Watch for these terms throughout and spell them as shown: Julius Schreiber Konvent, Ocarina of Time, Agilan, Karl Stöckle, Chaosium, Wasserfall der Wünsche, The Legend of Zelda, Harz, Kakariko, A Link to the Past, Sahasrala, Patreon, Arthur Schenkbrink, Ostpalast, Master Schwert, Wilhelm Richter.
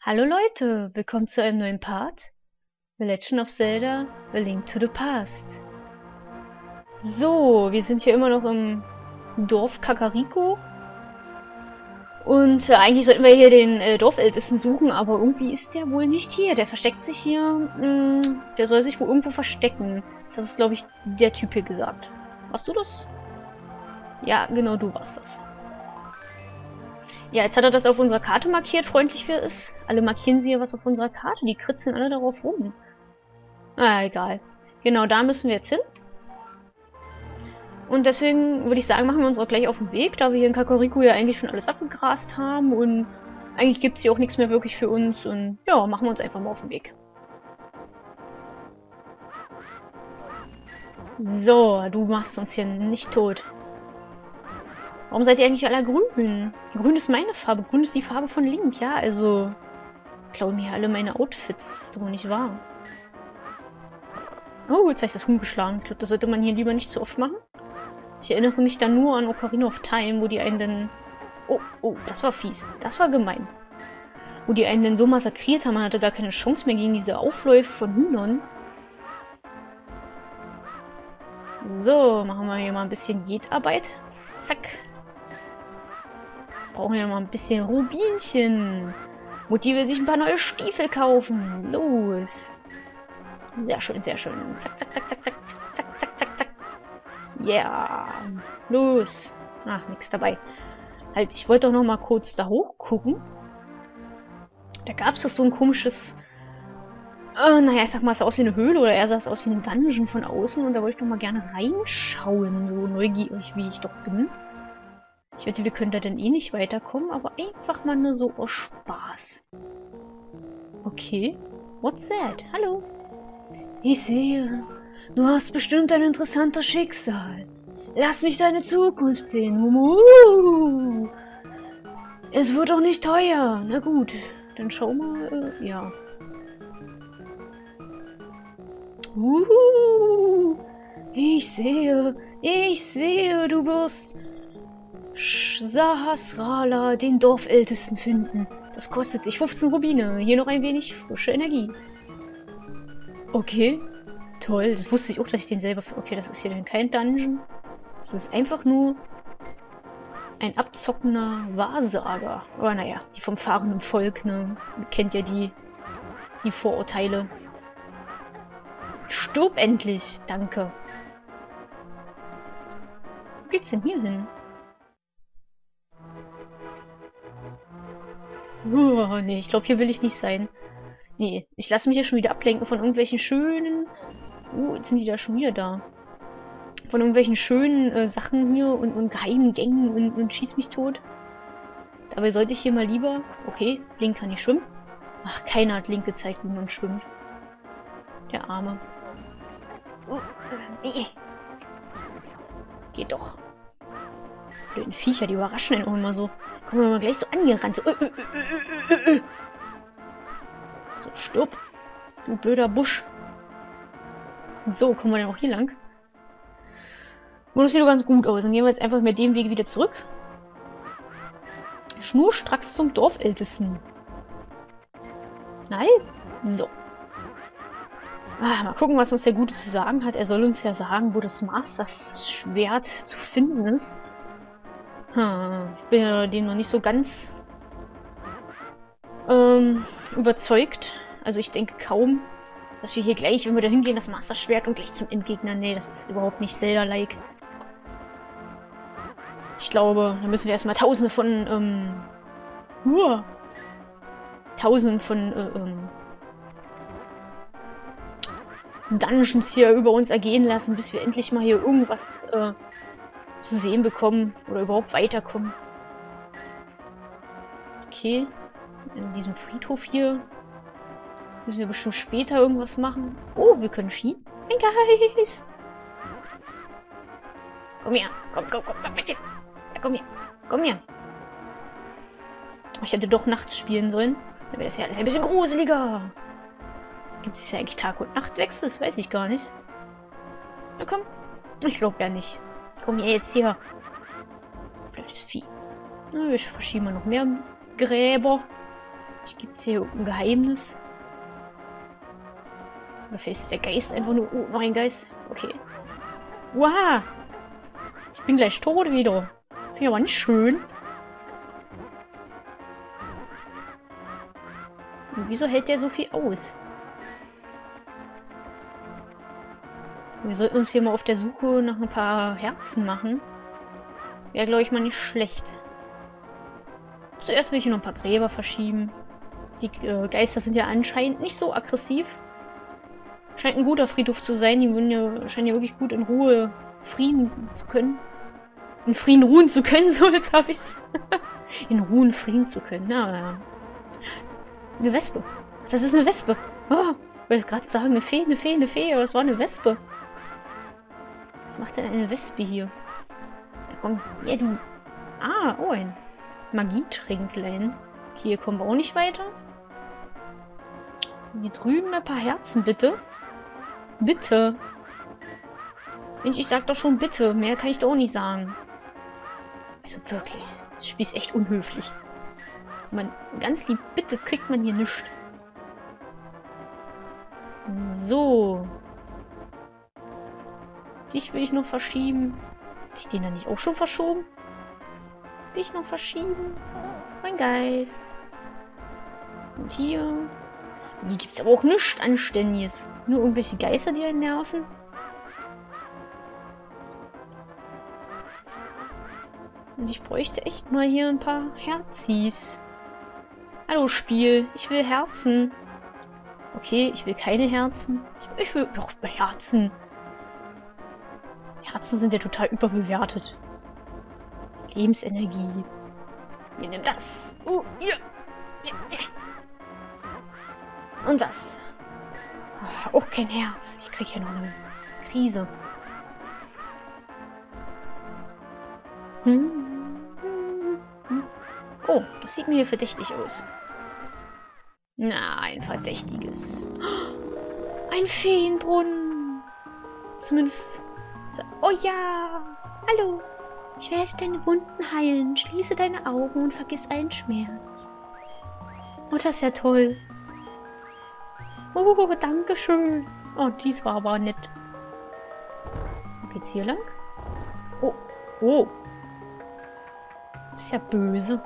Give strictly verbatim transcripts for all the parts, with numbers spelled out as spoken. Hallo Leute, willkommen zu einem neuen Part. The Legend of Zelda, A Link to the Past. So, wir sind hier immer noch im Dorf Kakariko. Und äh, eigentlich sollten wir hier den äh, Dorfältesten suchen, aber irgendwie ist der wohl nicht hier. Der versteckt sich hier, mh, der soll sich wohl irgendwo verstecken. Das ist, glaube ich, der Typ hier gesagt. Warst du das? Ja, genau, du warst das. Ja, jetzt hat er das auf unserer Karte markiert, freundlich wie er ist. Alle markieren sie ja was auf unserer Karte, die kritzeln alle darauf rum. Ah, egal. Genau, da müssen wir jetzt hin. Und deswegen würde ich sagen, machen wir uns auch gleich auf den Weg, da wir hier in Kakariko ja eigentlich schon alles abgegrast haben und eigentlich gibt es hier auch nichts mehr wirklich für uns und ja, machen wir uns einfach mal auf den Weg. So, du machst uns hier nicht tot. Warum seid ihr eigentlich alle grün? Grün ist meine Farbe. Grün ist die Farbe von Link, ja? Also, klauen mir alle meine Outfits. So nicht wahr. Oh, jetzt habe ich das Huhn geschlagen. Ich glaube, das sollte man hier lieber nicht zu oft machen. Ich erinnere mich dann nur an Ocarina of Time, wo die einen dann... Oh, oh, das war fies. Das war gemein. Wo die einen dann so massakriert haben, man hatte gar keine Chance mehr gegen diese Aufläufe von Hühnern. So, machen wir hier mal ein bisschen Jetarbeit. Zack. Brauchen wir mal ein bisschen Rubinchen. Mutti will sich ein paar neue Stiefel kaufen. Los. Sehr schön, sehr schön. Zack, zack, zack, zack, zack, zack, zack, zack, zack. Yeah. Los. Ach, nichts dabei. Halt, ich wollte doch noch mal kurz da hoch gucken. Da gab es so ein komisches... Oh, naja, ich sag mal, es sah aus wie eine Höhle oder er sah es aus wie ein Dungeon von außen. Und da wollte ich doch mal gerne reinschauen, so neugierig wie ich doch bin. Ich wette, wir können da denn eh nicht weiterkommen, aber einfach mal nur so aus Spaß. Okay. What's that? Hallo. Ich sehe, du hast bestimmt ein interessantes Schicksal. Lass mich deine Zukunft sehen. Mumu. Es wird doch nicht teuer. Na gut, dann schau mal. Äh, ja. Uhu. Ich sehe, ich sehe, du wirst... Sahasrala, den Dorfältesten finden. Das kostet dich fünfzehn Rubine. Hier noch ein wenig frische Energie. Okay. Toll. Das wusste ich auch, dass ich den selber... Okay, das ist hier dann kein Dungeon. Das ist einfach nur ein abzockender Wahrsager. Aber naja, die vom fahrenden Volk, ne? Ihr kennt ja die, die Vorurteile. Stirb endlich. Danke. Wo geht's denn hier hin? Oh, nee, ich glaube, hier will ich nicht sein. Nee, ich lasse mich ja schon wieder ablenken von irgendwelchen schönen... Oh, jetzt sind die da schon wieder da. Von irgendwelchen schönen äh, Sachen hier und, und geheimen Gängen und, und schieß mich tot. Dabei sollte ich hier mal lieber... Okay, Link kann nicht schwimmen. Ach, keiner hat Link gezeigt, wie man schwimmt. Der Arme. Oh, nee. Geht doch. Blöden Viecher, die überraschen einen auch immer so. Kommen wir mal gleich so angerannt. So, äh, äh, äh, äh, äh. so stopp. Du blöder Busch. Und so, kommen wir dann auch hier lang. Und das sieht doch ganz gut aus. Dann gehen wir jetzt einfach mit dem Weg wieder zurück. Schnurstracks zum Dorfältesten. Nein? So. Ah, mal gucken, was uns der Gute zu sagen hat. Er soll uns ja sagen, wo das Master Schwert zu finden ist. Hm, ich bin ja dem noch nicht so ganz ähm, überzeugt. Also ich denke kaum, dass wir hier gleich, wenn wir da hingehen, das Master Schwert und gleich zum Endgegner. Nee, das ist überhaupt nicht Zelda-like. Ich glaube, da müssen wir erstmal tausende von, ähm, uh, tausenden von, äh, ähm, Dungeons hier über uns ergehen lassen, bis wir endlich mal hier irgendwas, äh, zu sehen bekommen oder überhaupt weiterkommen. Okay. In diesem Friedhof hier müssen wir bestimmt später irgendwas machen. Oh, wir können schieben. Ein Geist! Komm her! Komm, komm, komm, komm, bitte! Ja, komm her! Komm her! Ich hätte doch nachts spielen sollen. Dann wäre das ja alles ein bisschen gruseliger. Gibt es ja eigentlich Tag- und Nachtwechsel? Das weiß ich gar nicht. Na komm. Ich glaube ja nicht. Komm hier jetzt hier. Blödes Vieh. Na, wir verschieben mal noch mehr Gräber. Gibt's hier ein Geheimnis? Oder vielleicht ist der Geist einfach nur... Oh, mein Geist. Okay. Wow! Ich bin gleich tot wieder. Finde ich aber nicht schön. Und wieso hält der so viel aus? Wir sollten uns hier mal auf der Suche nach ein paar Herzen machen. Wäre, glaube ich, mal nicht schlecht. Zuerst will ich hier noch ein paar Gräber verschieben. Die äh, Geister sind ja anscheinend nicht so aggressiv. Scheint ein guter Friedhof zu sein. Die würden ja, scheinen ja wirklich gut in Ruhe Frieden zu können. In Frieden ruhen zu können, so jetzt habe ich es. In Ruhen Frieden zu können. Na ja. Eine Wespe. Das ist eine Wespe. Oh, ich wollte gerade sagen, eine Fee, eine Fee, eine Fee, aber es war eine Wespe. Was macht denn eine Wespe hier? Komm, ja, du. Ah, oh, ein Magietrinklein. Hier kommen wir auch nicht weiter. Hier drüben ein paar Herzen, bitte. Bitte. Mensch, ich sag doch schon bitte. Mehr kann ich doch auch nicht sagen. Also wirklich. Das Spiel ist echt unhöflich. Man, ganz lieb, bitte kriegt man hier nichts. So. Dich will ich noch verschieben. Hab ich den da nicht auch schon verschoben? Dich noch verschieben? Mein Geist. Und hier. Hier gibt es aber auch nichts Anständiges. Nur irgendwelche Geister, die einen nerven. Und ich bräuchte echt mal hier ein paar Herzis. Hallo Spiel, ich will Herzen. Okay, ich will keine Herzen. Ich will doch Herzen. Herzen sind ja total überbewertet. Lebensenergie. Wir nehmen das. Oh, hier. Ja, ja. Und das. Ach, auch kein Herz. Ich kriege ja noch eine Krise. Hm. Oh, das sieht mir hier verdächtig aus. Na, ein verdächtiges. Ein Feenbrunnen. Zumindest. Oh ja. Hallo. Ich werde deine Wunden heilen. Schließe deine Augen und vergiss allen Schmerz. Oh, das ist ja toll. Oh, danke schön. Oh, dies war aber nett. Geht's hier lang? Oh, oh. Das ist ja böse.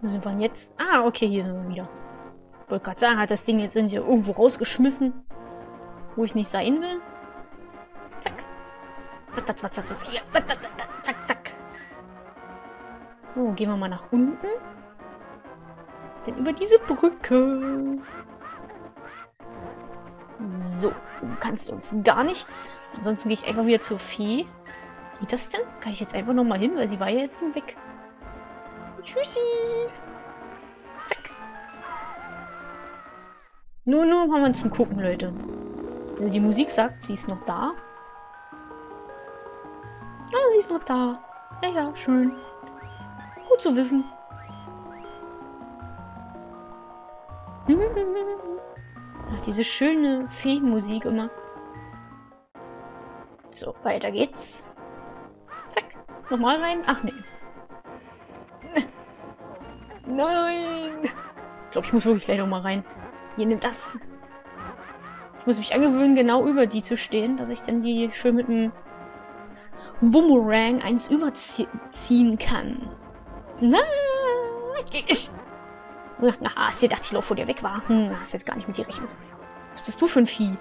Wo sind wir denn jetzt? Ah, okay, hier sind wir wieder. Ich wollte gerade sagen, hat das Ding jetzt hier irgendwo rausgeschmissen, wo ich nicht sein will. Zack. Zack, zack. So, gehen wir mal nach unten. Denn über diese Brücke. So, du kannst uns gar nichts. Ansonsten gehe ich einfach wieder zur Fee. Geht das denn? Kann ich jetzt einfach nochmal hin, weil sie war ja jetzt nur weg. Tschüssi! Zack! Nur, nur haben wir zum Gucken, Leute. Also die Musik sagt, sie ist noch da. Ah, sie ist noch da. Ja, ja, schön. Gut zu wissen. Ach, diese schöne Feenmusik immer. So, weiter geht's. Zack! Nochmal rein. Ach, nee. Nein! Ich glaube, ich muss wirklich gleich noch mal rein. Hier, nimm das. Ich muss mich angewöhnen, genau über die zu stehen, dass ich dann die schön mit einem Boomerang eins überziehen kann. Na, ich. Na, hast du gedacht, ich laufe, wo der weg war? Hm, hast jetzt gar nicht mit dir gerechnet. Was bist du für ein Vieh?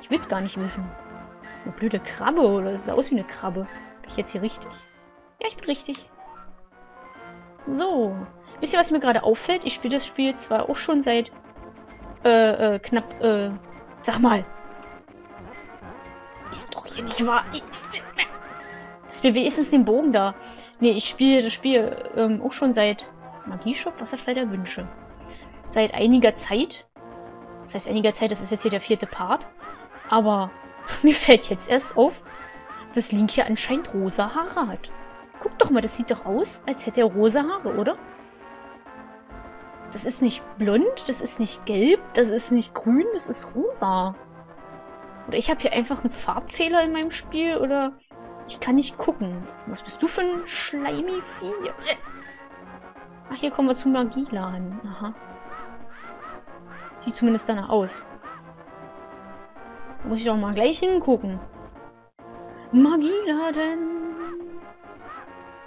Ich will's gar nicht wissen. Eine blöde Krabbe, oder? Das sah aus wie eine Krabbe. Bin ich jetzt hier richtig? Ja, ich bin richtig. So. Wisst ihr, was mir gerade auffällt? Ich spiele das Spiel zwar auch schon seit äh, äh, knapp, äh, sag mal. Ist doch hier nicht wahr. Dass wir wenigstens den Bogen da. Nee, ich spiele das Spiel ähm, auch schon seit Magieshop, Wasserfall der Wünsche. Seit einiger Zeit. Das heißt einiger Zeit, das ist jetzt hier der vierte Part. Aber mir fällt jetzt erst auf, dass Link hier anscheinend rosa Haare hat. Guck doch mal, das sieht doch aus, als hätte er rosa Haare, oder? Das ist nicht blond, das ist nicht gelb, das ist nicht grün, das ist rosa. Oder ich habe hier einfach einen Farbfehler in meinem Spiel, oder ich kann nicht gucken. Was bist du für ein Schleimi-Vieh? hier kommen wir zu Agilan. Aha. Sieht zumindest danach aus. Muss ich doch mal gleich hingucken. Agilan!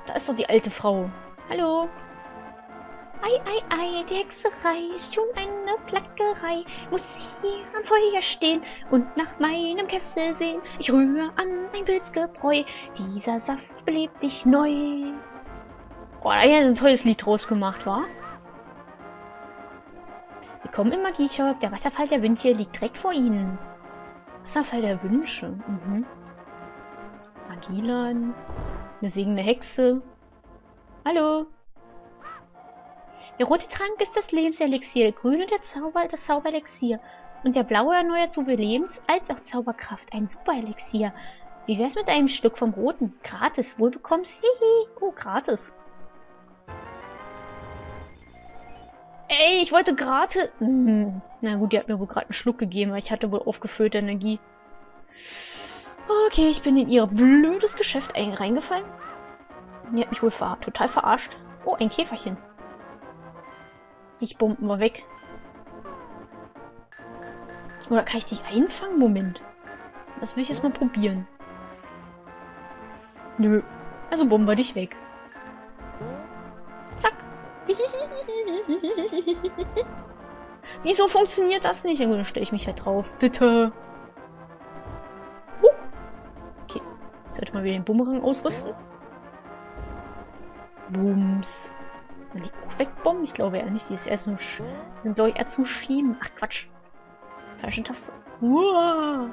Da ist doch die alte Frau. Hallo! Ei, ei, ei, die Hexerei ist schon eine Plackerei. Muss hier am Feuer stehen und nach meinem Kessel sehen. Ich rühre an ein Pilzgebräu. Dieser Saft belebt dich neu. Oh, da ist ein tolles Lied draus gemacht, wa? Willkommen im Magieshop. Der Wasserfall der Wünsche liegt direkt vor Ihnen. Wasserfall der Wünsche. Mhm. Agilan. Eine singende Hexe. Hallo. Der rote Trank ist das Lebenselixier, der grüne der Zauber, das Zauberelixier und der blaue erneuert sowohl Lebens- als auch Zauberkraft, ein Superelixier. Wie wär's mit einem Stück vom roten? Gratis, wohl bekommst hihi. Oh, gratis. Ey, ich wollte gratis... Hm. Na gut, die hat mir wohl gerade einen Schluck gegeben, weil ich hatte wohl aufgefüllte Energie. Okay, ich bin in ihr blödes Geschäft reingefallen. Die hat mich wohl ver- total verarscht. Oh, ein Käferchen. Ich bomben mal weg. Oder kann ich dich einfangen? Moment. Das will ich jetzt mal probieren. Nö. Also bomben wir dich weg. Zack. Wieso funktioniert das nicht? Ja gut, dann stelle ich mich halt drauf. Bitte. Huch. Okay. Jetzt sollte man wieder den Bumerang ausrüsten. Bums. Die auch wegbomben? Ich glaube ja nicht. Die ist erst nur durch er zu schieben. Ach Quatsch. Falsche Taste. Uah.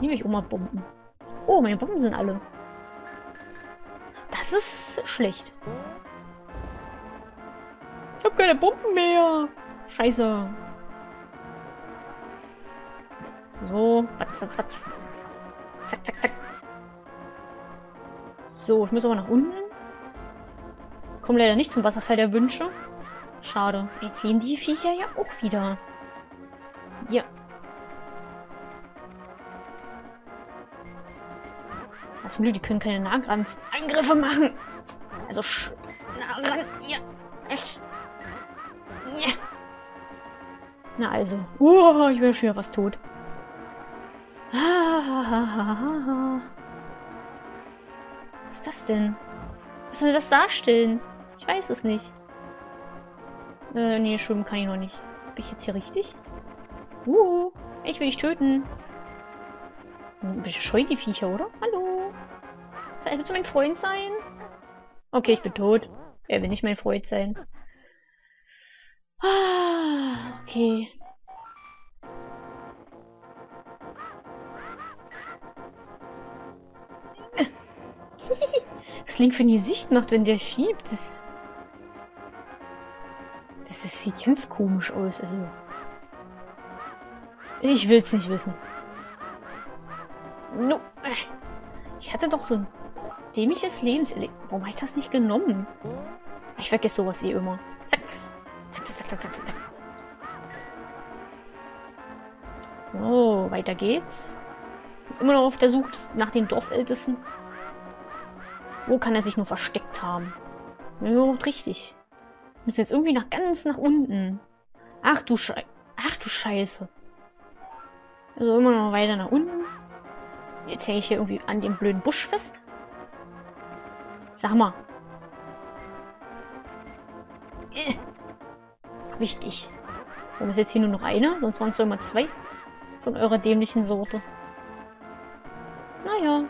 Nehme ich auch mal Bomben. Oh, meine Bomben sind alle. Das ist schlecht. Ich habe keine Bomben mehr. Scheiße. So. Watz, watz, watz. Zack, zack, zack. So, ich muss aber nach unten. Komm leider nicht zum Wasserfall der Wünsche. Schade. Jetzt sehen die Viecher ja auch wieder. Ja. Zum Glück, die können keine Nahkampfangriffe machen. Also sch... Na, ran. Ja. Ja. Na also. Oh, ich wäre schon wieder was tot. Was ist das denn? Was soll das darstellen? Ich weiß es nicht. Äh, nee, schwimmen kann ich noch nicht. Bin ich jetzt hier richtig? Uh, ich will dich töten. Ein bisschen scheu die Viecher, oder? Hallo? Willst du mein Freund sein? Okay, ich bin tot. Er will nicht mein Freund sein. Ah, okay. Das Link für die Sicht macht, wenn der schiebt. Das, das, das sieht ganz komisch aus. Also, ich will's nicht wissen. No. Ich hatte doch so ein dämliches Lebenserlebnis. Warum habe ich das nicht genommen? Ich vergesse sowas eh immer. Zack. Zack, zack, zack, zack, zack. Oh, weiter geht's. Immer noch auf der Suche nach dem Dorfältesten. Wo kann er sich nur versteckt haben? Ja, richtig. Wir müssen jetzt irgendwie nach ganz nach unten. Ach du Scheiße. Ach du Scheiße. Also immer noch weiter nach unten. Jetzt hänge ich hier irgendwie an dem blöden Busch fest. Sag mal. Äh. Hab ich dich. Warum ist jetzt hier nur noch einer? Sonst waren es doch immer zwei. Von eurer dämlichen Sorte. Naja.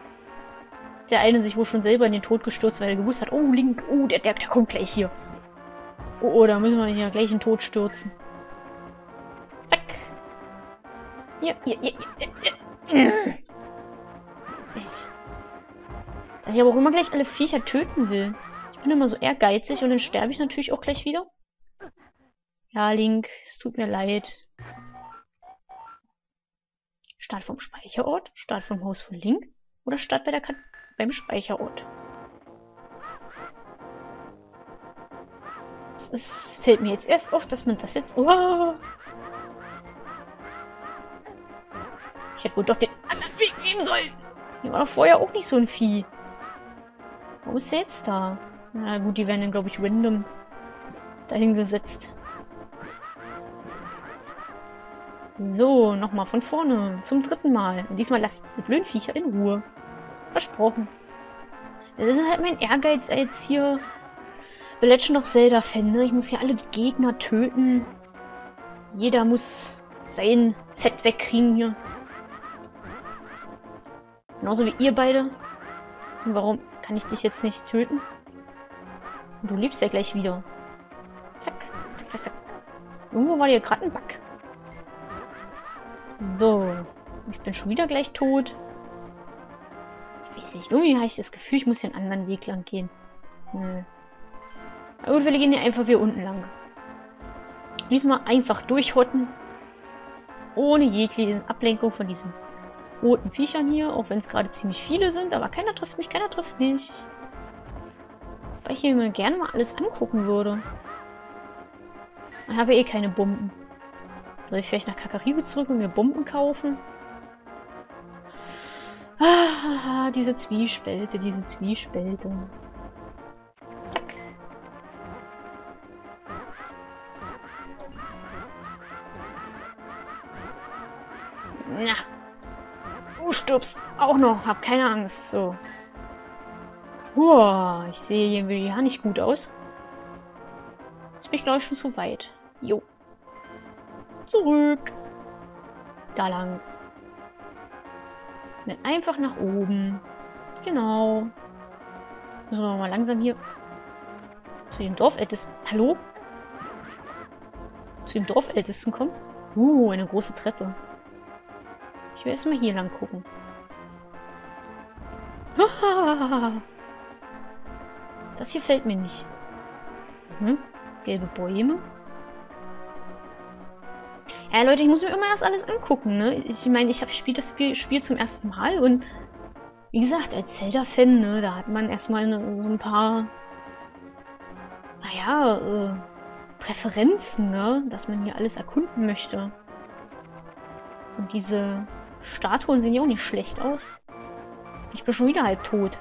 Der eine sich wohl schon selber in den Tod gestürzt, weil er gewusst hat, oh, Link, oh, der, der, der kommt gleich hier. Oh, oh, da müssen wir nicht ja gleich in den Tod stürzen. Zack. Hier, hier, hier, hier. Dass ich aber auch immer gleich alle Viecher töten will. Ich bin immer so ehrgeizig und dann sterbe ich natürlich auch gleich wieder. Ja, Link, es tut mir leid. Start vom Speicherort, Start vom Haus von Link. Oder statt bei der Kat beim Speicherort. Es fällt mir jetzt erst auf, dass man das jetzt... Oh! Ich hätte wohl doch den anderen Weg nehmen sollen. Hier war doch vorher auch nicht so ein Vieh. Wo ist er jetzt da? Na gut, die werden dann, glaube ich, random dahingesetzt. So, nochmal von vorne. Zum dritten Mal. Und diesmal lasst die blöden Viecher in Ruhe. Versprochen. Das ist halt mein Ehrgeiz als hier The Legend of Zelda-Fan, ne? Ich muss hier alle Gegner töten. Jeder muss sein Fett wegkriegen hier. Genauso wie ihr beide. Und warum kann ich dich jetzt nicht töten? Und du lebst ja gleich wieder. Zack, zack, zack, zack. Irgendwo war hier gerade ein Bug. So, ich bin schon wieder gleich tot. Ich weiß nicht, irgendwie habe ich das Gefühl, ich muss hier einen anderen Weg lang gehen. Hm. Na gut, wir gehen hier einfach wieder unten lang. Diesmal einfach durchhotten. Ohne jegliche Ablenkung von diesen roten Viechern hier. Auch wenn es gerade ziemlich viele sind. Aber keiner trifft mich, keiner trifft mich. Weil ich hier mir gerne mal alles angucken würde. Ich habe eh keine Bomben. Soll ich vielleicht nach Kakariko zurück und mir Bomben kaufen? Ah, diese Zwiespälte, diese Zwiespälte. Zack. Na. Du stirbst auch noch. Hab keine Angst. So. Uah, ich sehe hier irgendwie ja nicht gut aus. Jetzt bin ich, glaube ich, schon zu weit. Jo. Zurück. Da lang. Dann einfach nach oben. Genau. Müssen wir mal langsam hier zu dem Dorfältesten. Hallo? Zu dem Dorfältesten kommen? Uh, eine große Treppe. Ich will erstmal hier lang gucken. Das hier fällt mir nicht. Mhm. Gelbe Bäume. Ja, Leute, ich muss mir immer erst alles angucken, ne? Ich meine, ich habe spielt das Spiel, Spiel zum ersten Mal und wie gesagt, als Zelda-Fan, ne, da hat man erstmal ne, so ein paar, naja, äh, Präferenzen, ne, dass man hier alles erkunden möchte. Und diese Statuen sehen ja auch nicht schlecht aus. Ich bin schon wieder halb tot.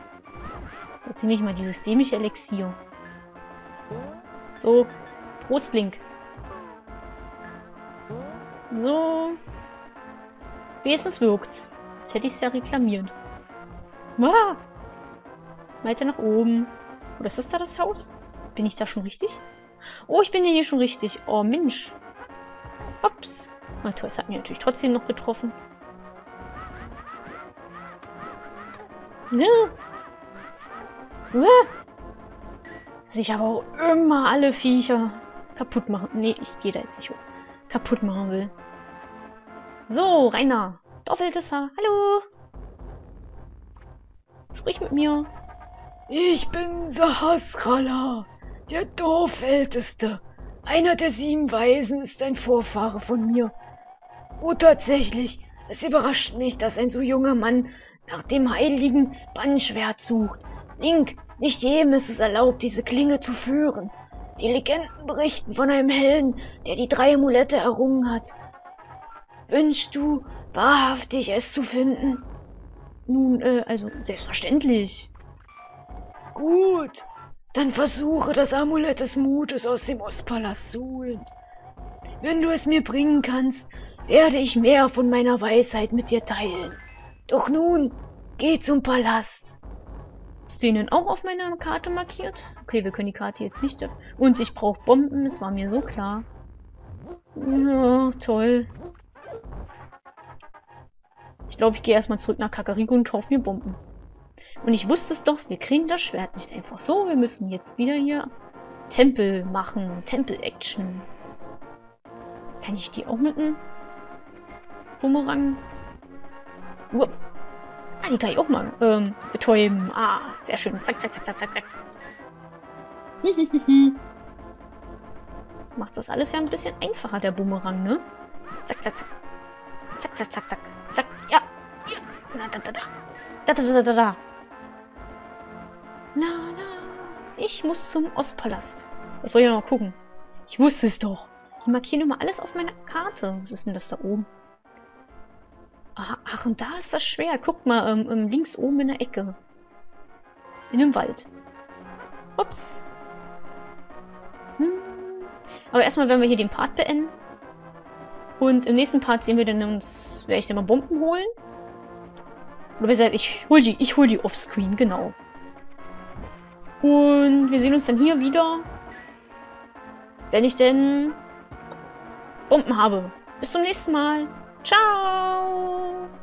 Jetzt nehme ich mal dieses dämliche Elixier. So, Prost, Link. So. Wenigstens wirkt's. Das hätte ich ja reklamiert. Ah! Weiter nach oben. Oder ist das da das Haus? Bin ich da schon richtig? Oh, ich bin ja hier schon richtig. Oh, Mensch. Ups. Na toll, das hat mich natürlich trotzdem noch getroffen. Ne? Ne? Sich aber auch immer alle Viecher kaputt machen. Nee, ich gehe da jetzt nicht hoch. Kaputt machen will. So, Rainer. Dorfältester. Hallo. Sprich mit mir. Ich bin Sahasrala, der Dorfälteste. Einer der sieben Weisen ist ein Vorfahre von mir. Oh, tatsächlich. Es überrascht mich, dass ein so junger Mann nach dem heiligen Bannschwert sucht. Link, nicht jedem ist es erlaubt, diese Klinge zu führen. Die Legenden berichten von einem Helden, der die drei Amulette errungen hat. Wünschst du wahrhaftig, es zu finden? Nun, äh, also selbstverständlich. Gut, dann versuche das Amulett des Mutes aus dem Ostpalast zu holen. Wenn du es mir bringen kannst, werde ich mehr von meiner Weisheit mit dir teilen. Doch nun, geh zum Palast. Den denn auch auf meiner Karte markiert? Okay, wir können die Karte jetzt nicht. Und ich brauche Bomben, das war mir so klar. Oh, toll. Ich glaube, ich gehe erstmal zurück nach Kakariko und kaufe mir Bomben. Und ich wusste es doch, wir kriegen das Schwert nicht einfach so. Wir müssen jetzt wieder hier Tempel machen. Tempel-Action. Kann ich die auch mit einem Bumerang? Uop. Ah, die kann ich auch mal ähm, betäuben. Ah, sehr schön. Zack, zack, zack, zack, zack, zack. Hihihihi. Macht das alles ja ein bisschen einfacher, der Bumerang, ne? Zack, zack, zack. Zack, zack, zack, zack. Zack, ja. Ja. Na, da, da, da. Da, da, da, da, da. Na, na. Ich muss zum Ostpalast. Jetzt wollte ich noch mal gucken. Ich wusste es doch. Ich markiere immer alles auf meiner Karte. Was ist denn das da oben? Ach, und da ist das Schwert. Guck mal, ähm, links oben in der Ecke. In dem Wald. Ups. Hm. Aber erstmal werden wir hier den Part beenden. Und im nächsten Part sehen wir dann uns, werde ich dann mal Bomben holen. Oder besser, ich hol die, ich hol die offscreen, genau. Und wir sehen uns dann hier wieder, wenn ich denn Bomben habe. Bis zum nächsten Mal. Ciao!